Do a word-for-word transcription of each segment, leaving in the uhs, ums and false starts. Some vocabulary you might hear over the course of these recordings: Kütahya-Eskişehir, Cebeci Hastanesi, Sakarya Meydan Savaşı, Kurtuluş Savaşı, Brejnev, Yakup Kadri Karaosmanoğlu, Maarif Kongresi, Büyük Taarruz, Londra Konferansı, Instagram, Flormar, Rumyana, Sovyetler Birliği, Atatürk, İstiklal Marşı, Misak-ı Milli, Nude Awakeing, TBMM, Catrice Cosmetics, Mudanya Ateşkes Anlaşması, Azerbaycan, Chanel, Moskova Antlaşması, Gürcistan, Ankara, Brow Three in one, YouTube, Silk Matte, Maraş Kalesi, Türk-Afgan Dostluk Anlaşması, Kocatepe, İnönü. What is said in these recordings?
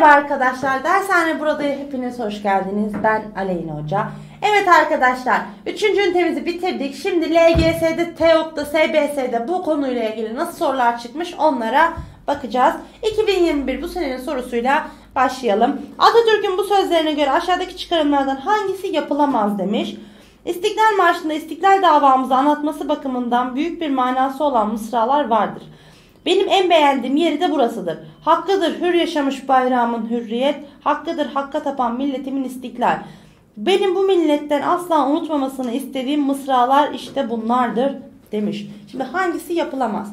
Merhaba arkadaşlar, dershane burada hepiniz hoş geldiniz. Ben Aleyna Hoca. Evet arkadaşlar, üçüncü ünitemizi bitirdik. Şimdi L G S'de, T E O G'da, S B S'de bu konuyla ilgili nasıl sorular çıkmış onlara bakacağız. iki bin yirmi bir bu senenin sorusuyla başlayalım. Atatürk'ün bu sözlerine göre aşağıdaki çıkarımlardan hangisi yapılamaz demiş. İstiklal Marşı'nda istiklal davamızı anlatması bakımından büyük bir manası olan mısralar vardır. Benim en beğendiğim yeri de burasıdır. Hakkıdır hür yaşamış bayrağımın hürriyet, hakkıdır hakka tapan milletimin istiklal. Benim bu milletten asla unutmamasını istediğim mısralar işte bunlardır demiş. Şimdi hangisi yapılamaz?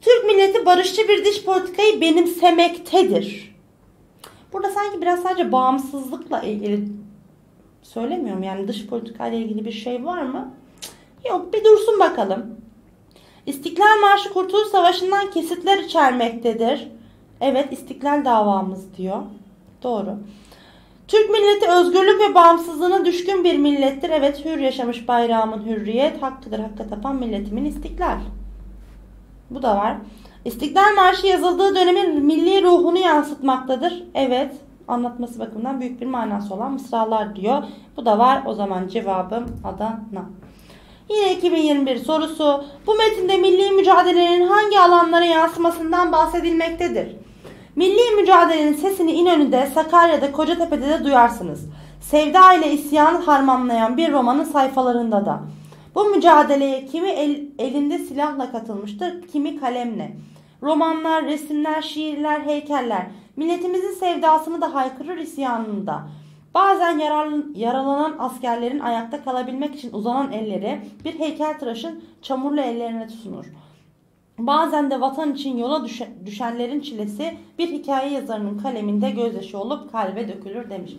Türk milleti barışçı bir dış politikayı benimsemektedir. Burada sanki biraz sadece bağımsızlıkla ilgili söylemiyorum. Yani dış politikayla ilgili bir şey var mı? Yok, bir dursun bakalım. İstiklal Marşı Kurtuluş Savaşı'ndan kesitler içermektedir. Evet, istiklal davamız diyor. Doğru. Türk milleti özgürlük ve bağımsızlığına düşkün bir millettir. Evet, hür yaşamış bayrağımın hürriyet, hakkıdır hakka tapan milletimin istiklal. Bu da var. İstiklal Marşı yazıldığı dönemin milli ruhunu yansıtmaktadır. Evet, anlatması bakımından büyük bir manası olan mısralar diyor. Bu da var. O zaman cevabım Adana. Yine iki bin yirmi bir sorusu, bu metinde milli mücadelenin hangi alanlara yansımasından bahsedilmektedir? Milli mücadelenin sesini İnönü'de, Sakarya'da, Kocatepe'de de duyarsınız. Sevda ile isyanı harmanlayan bir romanın sayfalarında da. Bu mücadeleye kimi el, elinde silahla katılmıştır, kimi kalemle. Romanlar, resimler, şiirler, heykeller, milletimizin sevdasını da haykırır isyanını da. Bazen yaralanan askerlerin ayakta kalabilmek için uzanan elleri bir heykeltıraşın çamurlu ellerine tutunur. Bazen de vatan için yola düşenlerin çilesi bir hikaye yazarının kaleminde gözyaşı olup kalbe dökülür demiş.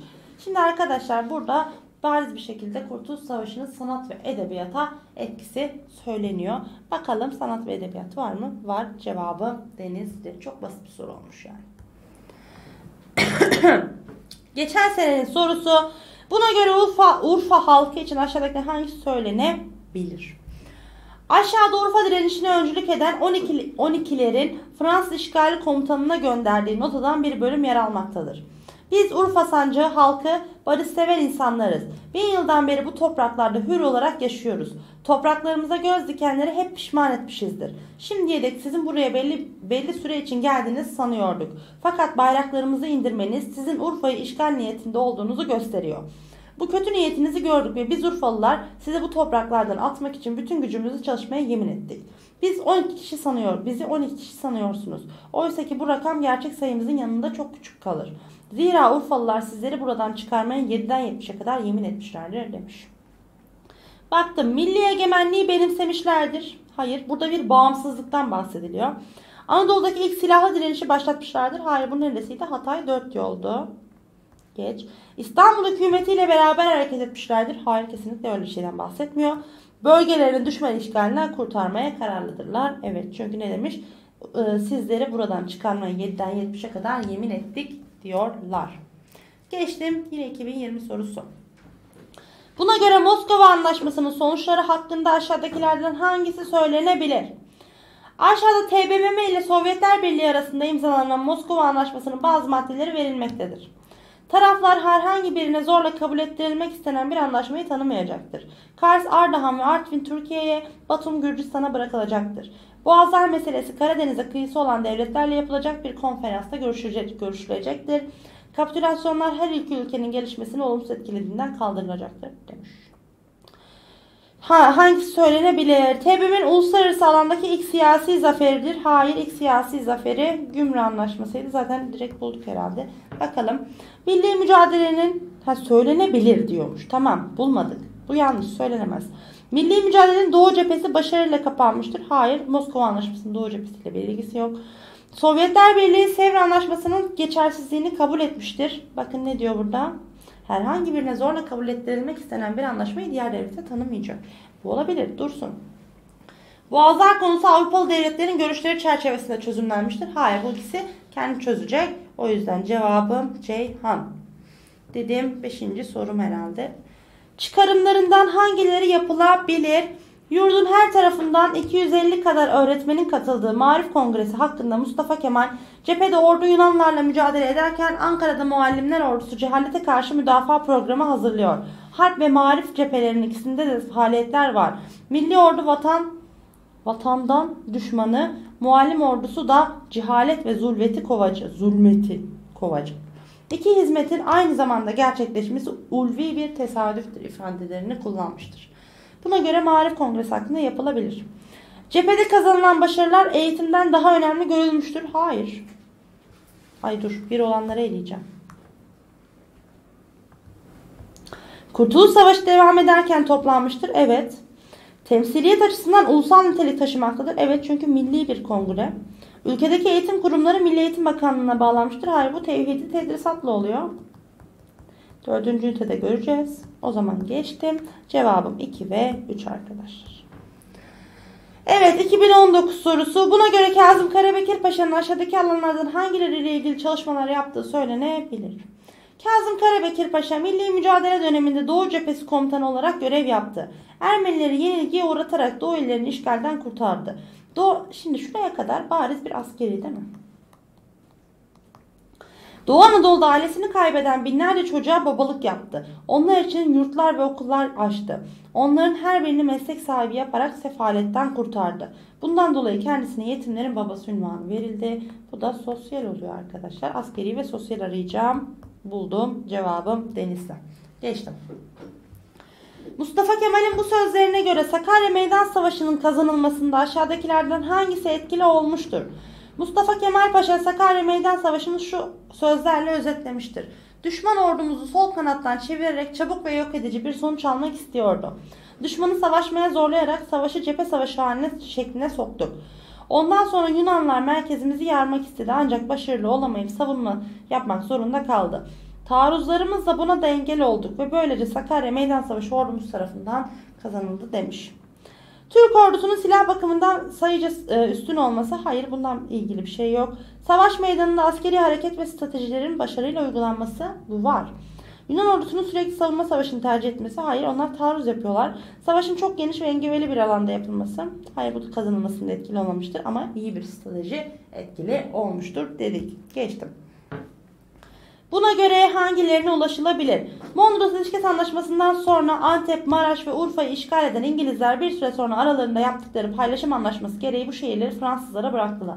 Şimdi arkadaşlar, burada bariz bir şekilde Kurtuluş Savaşı'nın sanat ve edebiyata etkisi söyleniyor. Bakalım sanat ve edebiyat var mı? Var. Cevabı Denizli. Çok basit bir soru olmuş yani. Geçen senenin sorusu, buna göre Urfa, Urfa halkı için aşağıdaki hangisi söylenebilir? Aşağıda Urfa direnişine öncülük eden on ikilerin Fransız işgali komutanına gönderdiği notadan bir bölüm yer almaktadır. Biz Urfa Sancağı halkı barışsever insanlarız. Bin yıldan beri bu topraklarda hür olarak yaşıyoruz. Topraklarımıza göz dikenleri hep pişman etmişizdir. Şimdiye dek sizin buraya belli, belli süre için geldiğinizi sanıyorduk. Fakat bayraklarımızı indirmeniz sizin Urfa'yı işgal niyetinde olduğunuzu gösteriyor. Bu kötü niyetinizi gördük ve biz Urfalılar sizi bu topraklardan atmak için bütün gücümüzü çalışmaya yemin ettik. Biz on iki kişi sanıyor, bizi on iki kişi sanıyorsunuz. Oysa ki bu rakam gerçek sayımızın yanında çok küçük kalır. Zira Urfalılar sizleri buradan çıkarmaya yediden yetmişe kadar yemin etmişlerdir demiş. Baktım, milli egemenliği benimsemişlerdir. Hayır, burada bir bağımsızlıktan bahsediliyor. Anadolu'daki ilk silahlı direnişi başlatmışlardır. Hayır, bu neresiydi? Hatay dört yoldu. Geç. İstanbul hükümetiyle beraber hareket etmişlerdir. Hayır, kesinlikle öyle bir şeyden bahsetmiyor. Bölgelerini düşman işgalinden kurtarmaya kararlıdırlar. Evet, çünkü ne demiş? Sizleri buradan çıkarmaya yediden yetmişe kadar yemin ettik diyorlar. Geçtim yine iki bin yirmi sorusu. Buna göre Moskova Antlaşması'nın sonuçları hakkında aşağıdakilerden hangisi söylenebilir? Aşağıda T B M M ile Sovyetler Birliği arasında imzalanan Moskova Antlaşması'nın bazı maddeleri verilmektedir. Taraflar herhangi birine zorla kabul ettirilmek istenen bir anlaşmayı tanımayacaktır. Kars, Ardahan ve Artvin Türkiye'ye, Batum, Gürcistan'a bırakılacaktır. Boğazlar meselesi Karadeniz'e kıyısı olan devletlerle yapılacak bir konferansta görüşülecektir. Kapitülasyonlar her iki ülkenin gelişmesini olumsuz etkilediğinden kaldırılacaktır demiş. Ha, hangisi söylenebilir? T B M M'nin uluslararası alandaki ilk siyasi zaferidir. Hayır, ilk siyasi zaferi Gümrü Antlaşması'ydı. Zaten direkt bulduk herhalde. Bakalım. Milli mücadelenin ha, söylenebilir diyormuş. Tamam, bulmadık. Bu yanlış, söylenemez. Milli mücadelenin Doğu cephesi başarıyla kapanmıştır. Hayır, Moskova Antlaşması'nın Doğu cephesiyle bir ilgisi yok. Sovyetler Birliği Sevr Anlaşması'nın geçersizliğini kabul etmiştir. Bakın ne diyor burada? Herhangi birine zorla kabul ettirilmek istenen bir anlaşmayı diğer devlete tanımayacak. Bu olabilir, dursun. Boğazlar konusu Avrupalı devletlerin görüşleri çerçevesinde çözümlenmiştir. Hayır, bu ikisi kendi çözecek. O yüzden cevabım Ceyhan. Dediğim beşinci sorum herhalde. Çıkarımlarından hangileri yapılabilir? Yurdun her tarafından iki yüz elli kadar öğretmenin katıldığı Maarif Kongresi hakkında Mustafa Kemal, cephede ordu Yunanlarla mücadele ederken Ankara'da Muallimler Ordusu cehalete karşı müdafaa programı hazırlıyor. Harp ve Maarif cephelerinin ikisinde de faaliyetler var. Milli Ordu vatan, vatandan düşmanı, Muallim Ordusu da cehalet ve zulmeti kovacı. Zulmeti kovacı. İki hizmetin aynı zamanda gerçekleşmesi ulvi bir tesadüftür ifadelerini kullanmıştır. Buna göre Maarif Kongresi hakkında yapılabilir. Cephede kazanılan başarılar eğitimden daha önemli görülmüştür. Hayır. Ay dur, bir olanları eleyeceğim. Kurtuluş Savaşı devam ederken toplanmıştır. Evet. Temsiliyet açısından ulusal nitelik taşımaktadır. Evet, çünkü milli bir kongre. Ülkedeki eğitim kurumları Milli Eğitim Bakanlığı'na bağlanmıştır. Hayır, bu tevhidi tedrisatla oluyor. Dördüncü ünitede göreceğiz. O zaman geçtim. Cevabım iki ve üç arkadaşlar. Evet, iki bin on dokuz sorusu. Buna göre Kazım Karabekir Paşa'nın aşağıdaki alanlardan hangileriyle ilgili çalışmalar yaptığı söylenebilir. Kazım Karabekir Paşa milli mücadele döneminde Doğu Cephesi komutanı olarak görev yaptı. Ermenileri yenilgiye uğratarak Doğu illerini işgalden kurtardı. Doğu, şimdi şuraya kadar bariz bir askeri değil mi? Doğu Anadolu'da ailesini kaybeden binlerce çocuğa babalık yaptı. Onlar için yurtlar ve okullar açtı. Onların her birini meslek sahibi yaparak sefaletten kurtardı. Bundan dolayı kendisine yetimlerin babası unvanı verildi. Bu da sosyal oluyor arkadaşlar. Askeri ve sosyal arayacağım. Buldum. Cevabım Denizli. Geçtim. Mustafa Kemal'in bu sözlerine göre Sakarya Meydan Savaşı'nın kazanılmasında aşağıdakilerden hangisi etkili olmuştur? Mustafa Kemal Paşa Sakarya Meydan Savaşı'nı şu sözlerle özetlemiştir. Düşman ordumuzu sol kanattan çevirerek çabuk ve yok edici bir sonuç almak istiyordu. Düşmanı savaşmaya zorlayarak savaşı cephe savaşı haline şekline soktuk. Ondan sonra Yunanlar merkezimizi yarmak istedi ancak başarılı olamayıp savunma yapmak zorunda kaldı. Taarruzlarımızla buna da engel olduk ve böylece Sakarya Meydan Savaşı ordumuz tarafından kazanıldı demiş. Türk ordusunun silah bakımından sayıca üstün olması, hayır bundan ilgili bir şey yok. Savaş meydanında askeri hareket ve stratejilerin başarıyla uygulanması, bu var. Yunan ordusunun sürekli savunma savaşını tercih etmesi, hayır onlar taarruz yapıyorlar. Savaşın çok geniş ve engebeli bir alanda yapılması, hayır bu kazanılmasında etkili olmamıştır ama iyi bir strateji etkili olmuştur dedik. Geçtim. Buna göre hangilerine ulaşılabilir? Mondros İlişkisi Antlaşması'ndan sonra Antep, Maraş ve Urfa'yı işgal eden İngilizler bir süre sonra aralarında yaptıkları paylaşım anlaşması gereği bu şehirleri Fransızlara bıraktılar.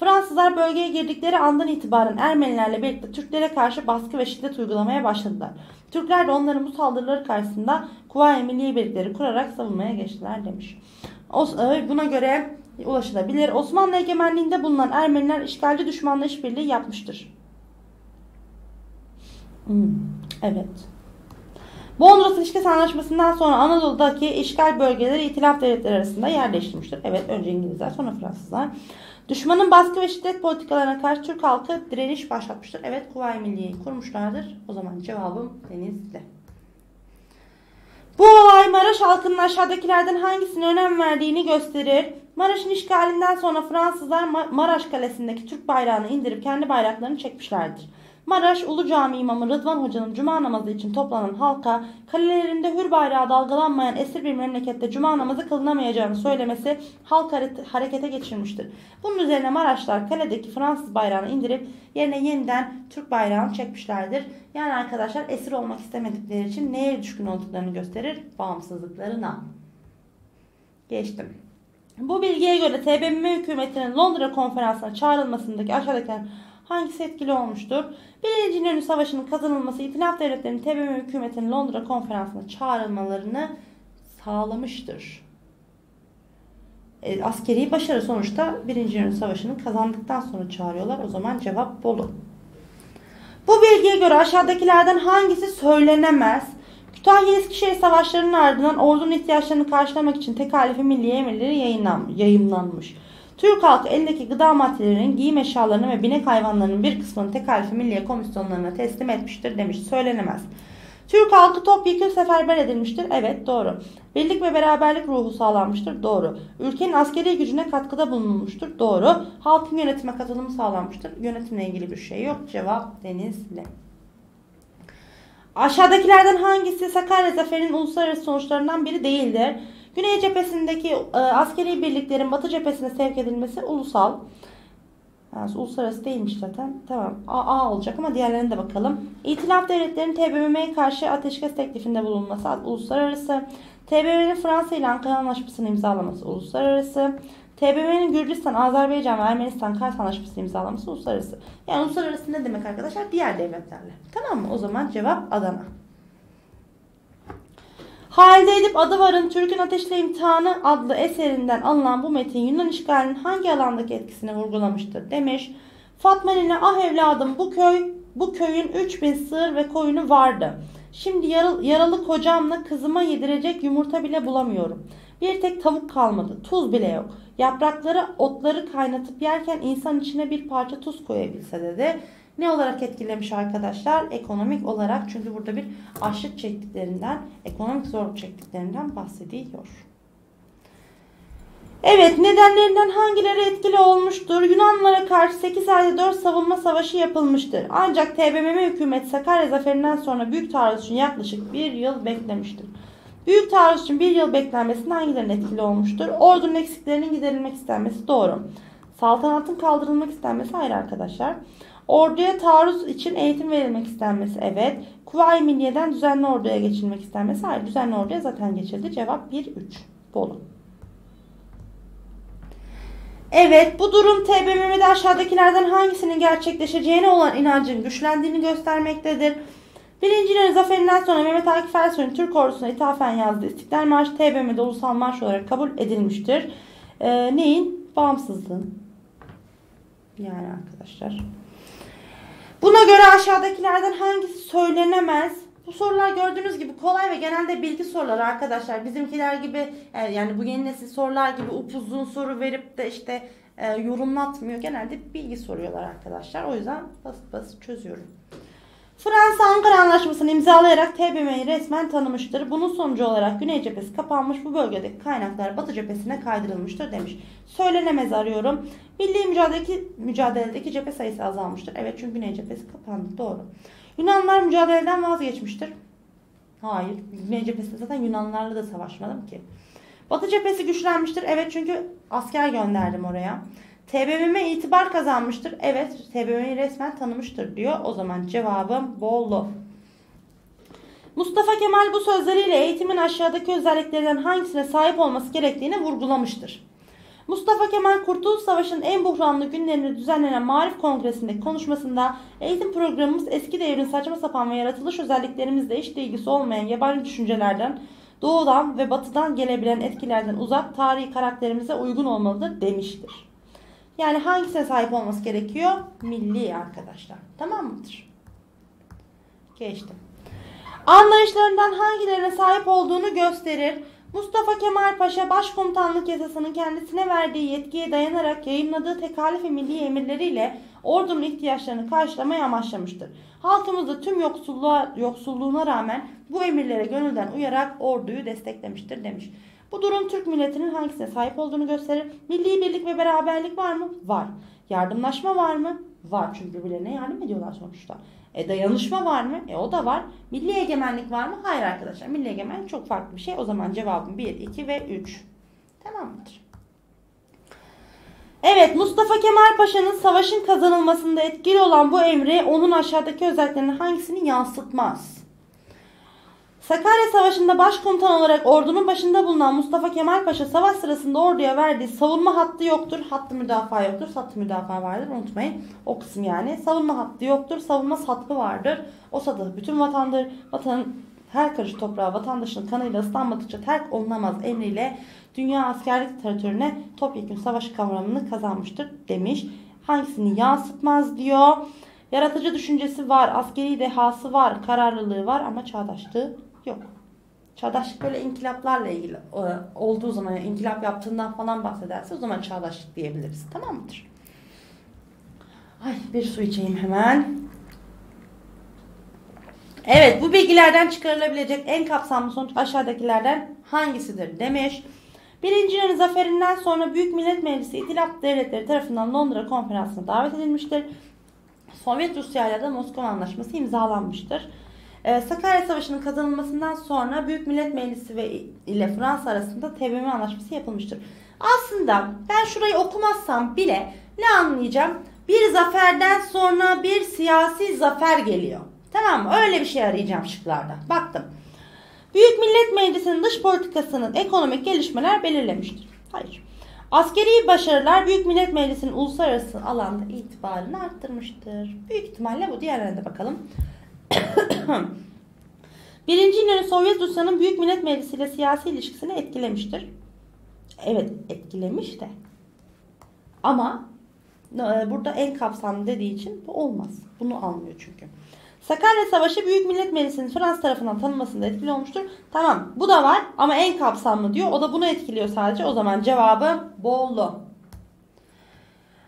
Fransızlar bölgeye girdikleri andan itibaren Ermenilerle birlikte Türklere karşı baskı ve şiddet uygulamaya başladılar. Türkler de onların bu saldırıları karşısında Kuvayi Milliye birlikleri kurarak savunmaya geçtiler demiş. Buna göre ulaşılabilir. Osmanlı egemenliğinde bulunan Ermeniler işgalci düşmanla işbirliği yapmıştır. Hmm, evet. Mondros İlişkisi Anlaşması'ndan sonra Anadolu'daki işgal bölgeleri itilaf devletleri arasında yerleştirmiştir. Evet, önce İngilizler sonra Fransızlar. Düşmanın baskı ve şiddet politikalarına karşı Türk halkı direniş başlatmıştır. Evet, Kuvayi Milliye'yi kurmuşlardır. O zaman cevabım Denizli. Bu olay Maraş halkının aşağıdakilerden hangisine önem verdiğini gösterir. Maraş'ın işgalinden sonra Fransızlar Mar- Maraş Kalesi'ndeki Türk bayrağını indirip kendi bayraklarını çekmişlerdir. Maraş Ulu Cami İmamı Rıdvan Hoca'nın cuma namazı için toplanan halka kalelerinde hür bayrağı dalgalanmayan esir bir memlekette cuma namazı kılınamayacağını söylemesi halk harekete geçirmiştir. Bunun üzerine Maraşlar kaledeki Fransız bayrağını indirip yerine yeniden Türk bayrağını çekmişlerdir. Yani arkadaşlar esir olmak istemedikleri için neye düşkün olduklarını gösterir? Bağımsızlıklarına. Geçtim. Bu bilgiye göre T B M M hükümetinin Londra Konferansı'na çağrılmasındaki aşağıdakiler hangisi etkili olmuştur? Birinci İnönü Savaşı'nın kazanılması İtilaf Devletleri'nin T B M M hükümetinin Londra Konferansı'na çağrılmalarını sağlamıştır. E, askeri başarı sonuçta Birinci İnönü Savaşı'nın kazandıktan sonra çağırıyorlar. O zaman cevap Bolu. Bu bilgiye göre aşağıdakilerden hangisi söylenemez? Kütahya-Eskişehir savaşlarının ardından ordunun ihtiyaçlarını karşılamak için Tekâlif-i Milliye emirleri yayımlanmış. Türk halkı elindeki gıda maddelerinin, giyim eşyalarının ve binek hayvanlarının bir kısmını Tekâlif-i Milliye komisyonlarına teslim etmiştir demiş. Söylenemez. Türk halkı topyekün seferber edilmiştir. Evet, doğru. Birlik ve beraberlik ruhu sağlanmıştır. Doğru. Ülkenin askeri gücüne katkıda bulunmuştur. Doğru. Halkın yönetime katılımı sağlanmıştır. Yönetimle ilgili bir şey yok. Cevap Denizli. Aşağıdakilerden hangisi Sakarya Zaferi'nin uluslararası sonuçlarından biri değildir? Güney cephesindeki e, askeri birliklerin Batı cephesine sevk edilmesi ulusal. Yani uluslararası değilmiş zaten. Tamam. A A olacak ama diğerlerine de bakalım. İtilaf devletlerin T B M M'ye karşı ateşkes teklifinde bulunması uluslararası. T B M M'nin Fransa ile Ankara Antlaşması'nı imzalaması uluslararası. T B M M'nin Gürcistan, Azerbaycan ve Ermenistan Kars Anlaşması'nı imzalaması uluslararası. Yani uluslararası ne demek arkadaşlar? Diğer devletlerle. Tamam mı? O zaman cevap Adana. Halide Edip Adıvar'ın Türk'ün Ateşle İmtihanı adlı eserinden alınan bu metin Yunan işgalinin hangi alandaki etkisini vurgulamıştır demiş. Fatma Nine, ah evladım bu köy, bu köyün üç bin sığır ve koyunu vardı. Şimdi yaralı, yaralı kocamla kızıma yedirecek yumurta bile bulamıyorum. Bir tek tavuk kalmadı, tuz bile yok. Yaprakları, otları kaynatıp yerken insan içine bir parça tuz koyabilse dedi. Ne olarak etkilemiş arkadaşlar? Ekonomik olarak, çünkü burada bir açlık çektiklerinden, ekonomik zorluk çektiklerinden bahsediliyor. Evet, nedenlerinden hangileri etkili olmuştur? Yunanlara karşı sekiz ayda dört savunma savaşı yapılmıştır. Ancak T B M M hükümeti Sakarya zaferinden sonra Büyük Taarruz için yaklaşık bir yıl beklemiştir. Büyük Taarruz için bir yıl beklenmesinin hangilerinin etkili olmuştur? Ordunun eksiklerinin giderilmek istenmesi doğru. Saltanatın kaldırılmak istenmesi ayrı arkadaşlar. Orduya taarruz için eğitim verilmek istenmesi, evet. Kuvayi Milliye'den düzenli orduya geçilmek istenmesi, hayır. Düzenli orduya zaten geçildi. Cevap bir üç. Bolu. Evet, bu durum T B M M'de aşağıdakilerden hangisinin gerçekleşeceğine olan inancın güçlendiğini göstermektedir. Birinci İnönü zaferinden sonra Mehmet Akif Ersoy'un Türk ordusuna ithafen yazdığı İstiklal Marşı T B M M'de ulusal marş olarak kabul edilmiştir. Ee, neyin? Bağımsızlığın. Yani arkadaşlar. Buna göre aşağıdakilerden hangisi söylenemez? Bu sorular gördüğünüz gibi kolay ve genelde bilgi soruları arkadaşlar. Bizimkiler gibi, yani bu yeni nesil sorular gibi upuzun soru verip de işte e, yorumlatmıyor. Genelde bilgi soruyorlar arkadaşlar. O yüzden basit basit çözüyorum. Fransa Ankara Antlaşması'nı imzalayarak T B M M'yi resmen tanımıştır. Bunun sonucu olarak Güney cephesi kapanmış, bu bölgedeki kaynaklar Batı cephesine kaydırılmıştır demiş. Söylenemez arıyorum. Milli mücadeledeki, mücadeledeki cephe sayısı azalmıştır. Evet, çünkü Güney cephesi kapandı. Doğru. Yunanlar mücadeleden vazgeçmiştir. Hayır. Güney cephesinde zaten Yunanlarla da savaşmadım ki. Batı cephesi güçlenmiştir. Evet, çünkü asker gönderdim oraya. T B M M itibar kazanmıştır. Evet, T B M M'yi resmen tanımıştır diyor. O zaman cevabım Bolu. Mustafa Kemal bu sözleriyle eğitimin aşağıdaki özelliklerinden hangisine sahip olması gerektiğini vurgulamıştır. Mustafa Kemal Kurtuluş Savaşı'nın en buhranlı günlerinde düzenlenen Maarif Kongresi'ndeki konuşmasında "Eğitim programımız eski devrin saçma sapan ve yaratılış özelliklerimizle hiç ilgisi olmayan yabancı düşüncelerden, doğudan ve batıdan gelebilen etkilerden uzak, tarihi karakterimize uygun olmalıdır" demiştir. Yani hangisine sahip olması gerekiyor? Milli arkadaşlar. Tamam mıdır? Geçtim. Anlayışlarından hangilerine sahip olduğunu gösterir. Mustafa Kemal Paşa başkomutanlık yasasının kendisine verdiği yetkiye dayanarak yayınladığı Tekâlif-i Milliye emirleriyle ordunun ihtiyaçlarını karşılamayı amaçlamıştır. Halkımızda tüm yoksulluğa, yoksulluğuna rağmen bu emirlere gönülden uyarak orduyu desteklemiştir demiş. Bu durum Türk milletinin hangisine sahip olduğunu gösterir. Milli birlik ve beraberlik var mı? Var. Yardımlaşma var mı? Var. Çünkü birbirlerine yardım ediyorlar sonuçta. E dayanışma var mı? E o da var. Milli egemenlik var mı? Hayır arkadaşlar. Milli egemenlik çok farklı bir şey. O zaman cevabım bir, iki ve üç. Tamam mıdır? Evet, Mustafa Kemal Paşa'nın savaşın kazanılmasında etkili olan bu emri onun aşağıdaki özelliklerinin hangisini yansıtmaz? Sakarya Savaşı'nda başkomutan olarak ordunun başında bulunan Mustafa Kemal Paşa savaş sırasında orduya verdiği savunma hattı yoktur, hattı müdafaa yoktur, hattı müdafaa vardır, unutmayın o kısım yani. Savunma hattı yoktur, savunma hattı vardır, o sadı bütün vatandır, vatanın her karış toprağı vatandaşın kanıyla ıslanmadıkça terk olunamaz emriyle dünya askerlik literatürüne topyekun savaş kavramını kazanmıştır demiş. Hangisini yansıtmaz diyor. Yaratıcı düşüncesi var, askeri dehası var, kararlılığı var ama çağdaşlığı yok. Çağdaşlık böyle inkılaplarla ilgili olduğu zaman, yani inkılap yaptığından falan bahsederse o zaman çağdaşlık diyebiliriz. Tamam mıdır? Ay, bir su içeyim hemen. Evet, bu bilgilerden çıkarılabilecek en kapsamlı sonuç aşağıdakilerden hangisidir demiş. Birinci İnönü zaferinden sonra Büyük Millet Meclisi İtilaf Devletleri tarafından Londra Konferansı'na davet edilmiştir. Sovyet Rusya'yla da Moskova Antlaşması imzalanmıştır. Sakarya Savaşı'nın kazanılmasından sonra Büyük Millet Meclisi ve ile Fransa arasında T B M M Antlaşması yapılmıştır. Aslında ben şurayı okumazsam bile ne anlayacağım? Bir zaferden sonra bir siyasi zafer geliyor. Tamam mı? Öyle bir şey arayacağım şıklarda. Baktım. Büyük Millet Meclisi'nin dış politikasının ekonomik gelişmeler belirlemiştir. Hayır. Askeri başarılar Büyük Millet Meclisi'nin uluslararası alanda itibarını arttırmıştır. Büyük ihtimalle bu. Diğerlerine de bakalım. Birinci İnönü Sovyet Rusya'nın Büyük Millet Meclisi ile siyasi ilişkisini etkilemiştir. Evet, etkilemiş de. Ama e, burada en kapsamlı dediği için bu olmaz. Bunu almıyor çünkü. Sakarya Savaşı Büyük Millet Meclisi'nin Fransa tarafından tanınmasında etkili olmuştur. Tamam, bu da var ama en kapsamlı diyor. O da bunu etkiliyor sadece. O zaman cevabı Bolu.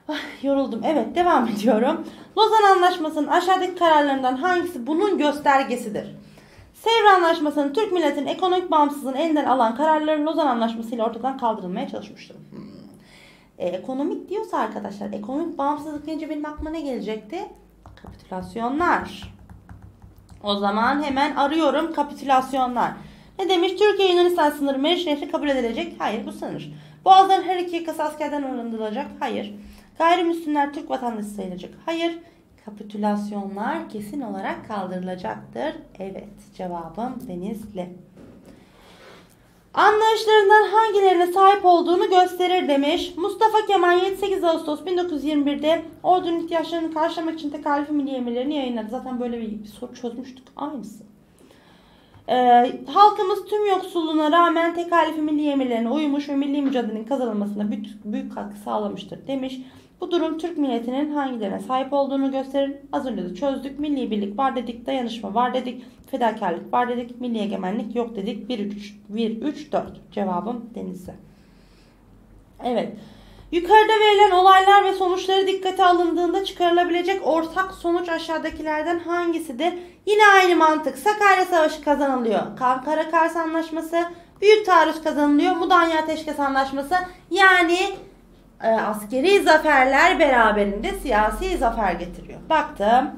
Ay, yoruldum. Evet, devam ediyorum. Lozan Anlaşması'nın aşağıdaki kararlarından hangisi bunun göstergesidir? Sevr Anlaşması'nın Türk milletinin ekonomik bağımsızlığını elinden alan kararların Lozan Anlaşması ile ortadan kaldırılmaya çalışmıştır. Hmm. E, ekonomik diyorsa arkadaşlar, ekonomik bağımsızlık deyince benim aklıma ne gelecekti? Kapitülasyonlar. O zaman hemen arıyorum kapitülasyonlar. Ne demiş? Türkiye-Yunanistan sınırı Meriç Nehri kabul edilecek. Hayır, bu sınır. Boğazların her iki yakası askerden arındırılacak. Hayır. Gayrimüslimler Türk vatandaşı sayılacak. Hayır. Kapitülasyonlar kesin olarak kaldırılacaktır. Evet, cevabım Denizli. Anlayışlarından hangilerine sahip olduğunu gösterir demiş. Mustafa Kemal yedi sekiz Ağustos bin dokuz yüz yirmi bir'de ordunun ihtiyaçlarını karşılamak için Tekâlif-i Milliye emirlerini yayınladı. Zaten böyle bir, bir soru çözmüştük. Aynısı. Ee, halkımız tüm yoksulluğuna rağmen Tekâlif-i Milliye emirlerine uymuş ve milli mücadelenin kazanılmasına büyük, büyük katkı sağlamıştır demiş. Bu durum Türk milletinin hangilerine sahip olduğunu gösterir. Az önce de çözdük. Milli birlik var dedik, dayanışma var dedik, fedakarlık var dedik, milli egemenlik yok dedik. bir üç dört cevabım Denizli. Evet. Yukarıda verilen olaylar ve sonuçları dikkate alındığında çıkarılabilecek ortak sonuç aşağıdakilerden hangisidir? Yine aynı mantık. Sakarya Savaşı kazanılıyor. Ankara Kars Anlaşması, Büyük Taarruz kazanılıyor. Mudanya Ateşkes Anlaşması. Yani e, askeri zaferler beraberinde siyasi zafer getiriyor. Baktım.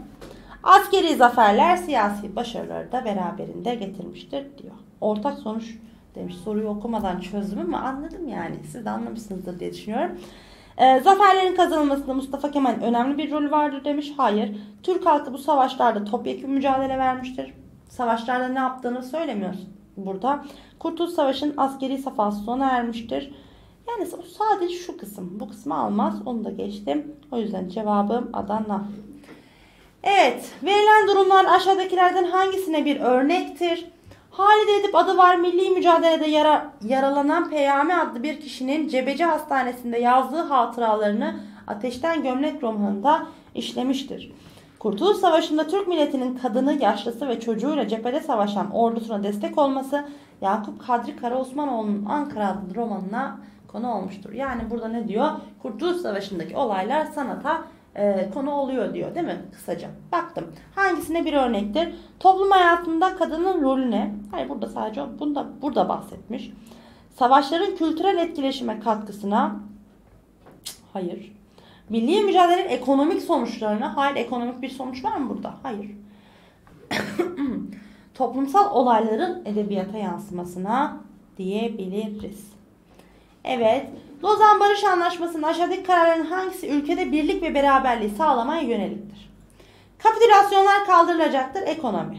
Askeri zaferler siyasi başarıları da beraberinde getirmiştir diyor. Ortak sonuç demiş. Soruyu okumadan çözdüm ama anladım yani. Siz de anlamışsınızdır diye düşünüyorum. Ee, zaferlerin kazanılmasında Mustafa Kemal'in önemli bir rolü vardır demiş. Hayır. Türk halkı bu savaşlarda topyekun mücadele vermiştir. Savaşlarda ne yaptığını söylemiyor burada. Kurtuluş Savaşı'nın askeri safhası sona ermiştir. Yani sadece şu kısım. Bu kısmı almaz. Onu da geçtim. O yüzden cevabım Adana. Evet. Verilen durumlar aşağıdakilerden hangisine bir örnektir? Halide Edip adı var milli mücadelede yara, yaralanan Peyami adlı bir kişinin Cebeci Hastanesi'nde yazdığı hatıralarını Ateşten Gömlek romanında işlemiştir. Kurtuluş Savaşı'nda Türk milletinin kadını, yaşlısı ve çocuğuyla cephede savaşan ordusuna destek olması Yakup Kadri Karaosmanoğlu'nun Ankara adlı romanına konu olmuştur. Yani burada ne diyor? Kurtuluş Savaşı'ndaki olaylar sanata Ee, konu oluyor diyor değil mi? Kısaca. Baktım. Hangisine bir örnektir? Toplum hayatında kadının rolü ne? Hayır, burada sadece bunu da burada bahsetmiş. Savaşların kültürel etkileşime katkısına. Hayır. Milli mücadelenin ekonomik sonuçlarına. Hayır, ekonomik bir sonuç var mı burada? Hayır. Toplumsal olayların edebiyata yansımasına diyebiliriz. Evet. Lozan Barış Anlaşması'nın aşağıdaki kararların hangisi ülkede birlik ve beraberliği sağlamaya yöneliktir? Kapitülasyonlar kaldırılacaktır. Ekonomi.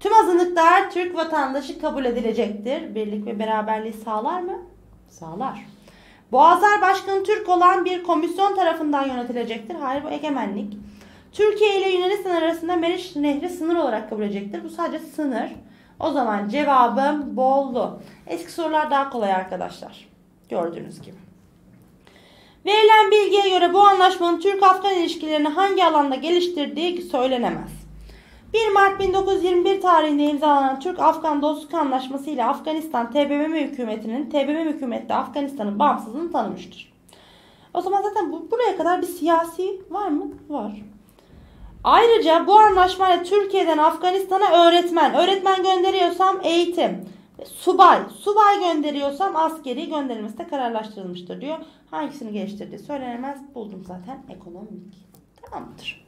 Tüm azınlıklar Türk vatandaşı kabul edilecektir. Birlik ve beraberliği sağlar mı? Sağlar. Boğazlar başkanı Türk olan bir komisyon tarafından yönetilecektir. Hayır, bu egemenlik. Türkiye ile Yunanistan arasında Meriç Nehri sınır olarak kabul edilecektir. Bu sadece sınır. O zaman cevabım Bolu. Eski sorular daha kolay arkadaşlar. Gördüğünüz gibi. Verilen bilgiye göre bu anlaşmanın Türk-Afgan ilişkilerini hangi alanda geliştirdiği söylenemez. bir Mart bin dokuz yüz yirmi bir tarihinde imzalanan Türk-Afgan Dostluk Anlaşması ile Afganistan T B M M hükümetinin T B M M hükümeti Afganistan'ın bağımsızlığını tanımıştır. O zaman zaten bu, buraya kadar bir siyasi var mı? Var. Ayrıca bu anlaşmayla Türkiye'den Afganistan'a öğretmen, öğretmen gönderiyorsam eğitim, subay, subay gönderiyorsam askeri gönderilmesi de kararlaştırılmıştır diyor. Hangisini geliştirdiği söylenemez. Buldum zaten, ekonomik. Tamamdır.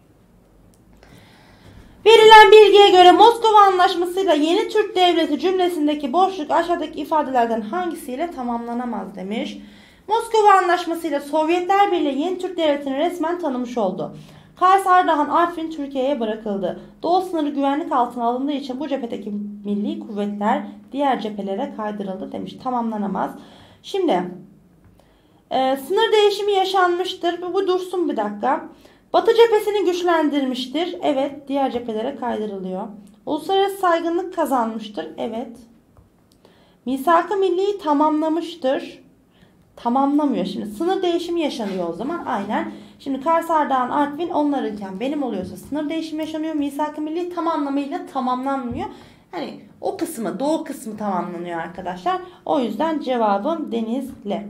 Verilen bilgiye göre Moskova Antlaşması'yla Yeni Türk Devleti cümlesindeki boşluk aşağıdaki ifadelerden hangisiyle tamamlanamaz demiş. Moskova Antlaşması'yla Sovyetler Birliği Yeni Türk Devleti'ni resmen tanımış oldu. Kars, Ardahan, Artvin Türkiye'ye bırakıldı. Doğu sınırı güvenlik altına alındığı için bu cephedeki milli kuvvetler diğer cephelere kaydırıldı demiş. Tamamlanamaz. Şimdi e, sınır değişimi yaşanmıştır. Bu, bu dursun bir dakika. Batı cephesini güçlendirmiştir. Evet, diğer cephelere kaydırılıyor. Uluslararası saygınlık kazanmıştır. Evet. Misak-ı Milli'yi tamamlamıştır. Tamamlamıyor. Şimdi sınır değişimi yaşanıyor o zaman. Aynen. Şimdi Kars, Ardahan, Artvin onlarınken benim oluyorsa sınır değişimi yaşanıyor. Misak-ı Milli tam anlamıyla tamamlanmıyor. Hani o kısmı, doğu kısmı tamamlanıyor arkadaşlar. O yüzden cevabım Denizli.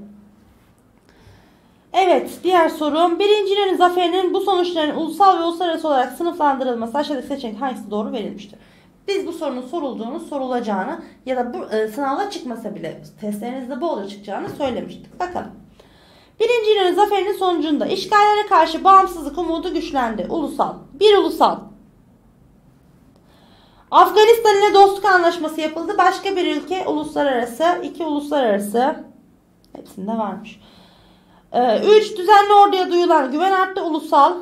Evet, diğer sorum. Birinci İnönü zaferinin bu sonuçların ulusal ve uluslararası olarak sınıflandırılması aşağıdaki seçenek hangisi doğru verilmiştir? Biz bu sorunun sorulduğunu, sorulacağını ya da bu e, sınavda çıkmasa bile testlerinizde bolca çıkacağını söylemiştik. Bakalım. Birinci İnönü zaferinin sonucunda işgallere karşı bağımsızlık umudu güçlendi. Ulusal. Bir ulusal. Afganistan ile dostluk anlaşması yapıldı. Başka bir ülke uluslararası. İki uluslararası. Hepsinde varmış. Üç düzenli orduya duyulan güven arttı. Ulusal.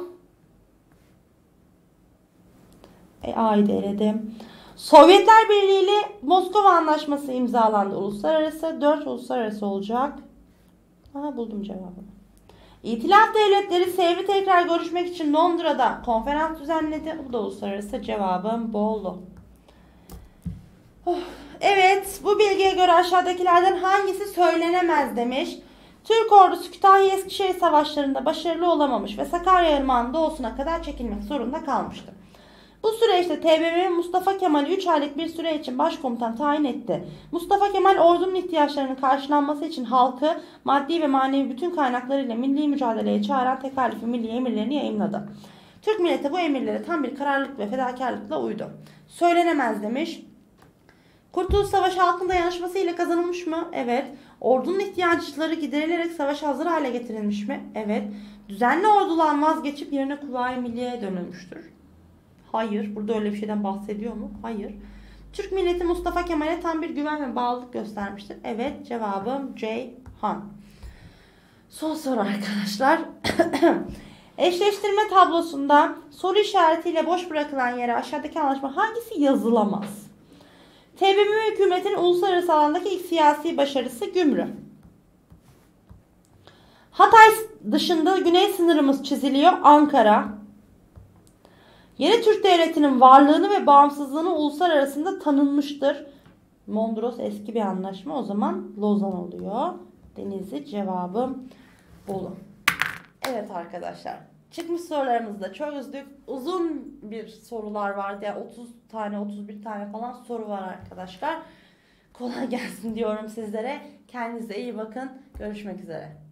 E, A'yı da eledim. Sovyetler Birliği ile Moskova Antlaşması imzalandı. Uluslararası. Dört uluslararası olacak. Aha, buldum cevabını. İtilaf devletleri Sevr'i tekrar görüşmek için Londra'da konferans düzenledi. Bu da uluslararası, cevabım Bolu. Oh, evet, bu bilgiye göre aşağıdakilerden hangisi söylenemez demiş. Türk ordusu Kütahya-Eskişehir savaşlarında başarılı olamamış ve Sakarya Irmağı'nın doğusuna kadar çekilmek zorunda kalmıştı. Bu süreçte T B M M Mustafa Kemal'i üç aylık bir süre için başkomutan tayin etti. Mustafa Kemal ordunun ihtiyaçlarının karşılanması için halkı maddi ve manevi bütün kaynaklarıyla milli mücadeleye çağıran Tekâlif-i Milliye emirlerini yayımladı. Türk milleti bu emirlere tam bir kararlılık ve fedakarlıkla uydu. Söylenemez demiş. Kurtuluş Savaşı halkın dayanışması ile kazanılmış mı? Evet. Ordunun ihtiyaçları giderilerek savaşa hazır hale getirilmiş mi? Evet. Düzenli ordudan vazgeçip yerine Kuvay-ı Milliye'ye dönülmüştür. Hayır. Burada öyle bir şeyden bahsediyor mu? Hayır. Türk milleti Mustafa Kemal'e tam bir güven ve bağlılık göstermiştir. Evet. Cevabım C. Han. Son soru arkadaşlar. Eşleştirme tablosunda soru işaretiyle boş bırakılan yere aşağıdaki anlaşma hangisi yazılamaz? T B M M hükümetinin uluslararası alandaki ilk siyasi başarısı Gümrü. Hatay dışında güney sınırımız çiziliyor. Ankara. Yeni Türk Devleti'nin varlığını ve bağımsızlığını uluslararası tanınmıştır. Mondros eski bir anlaşma. O zaman Lozan oluyor. Denizli, cevabım Bolu. Evet arkadaşlar. Çıkmış sorularımızı da çözdük. Uzun bir sorular vardı. Yani otuz tane otuz bir tane falan soru var arkadaşlar. Kolay gelsin diyorum sizlere. Kendinize iyi bakın. Görüşmek üzere.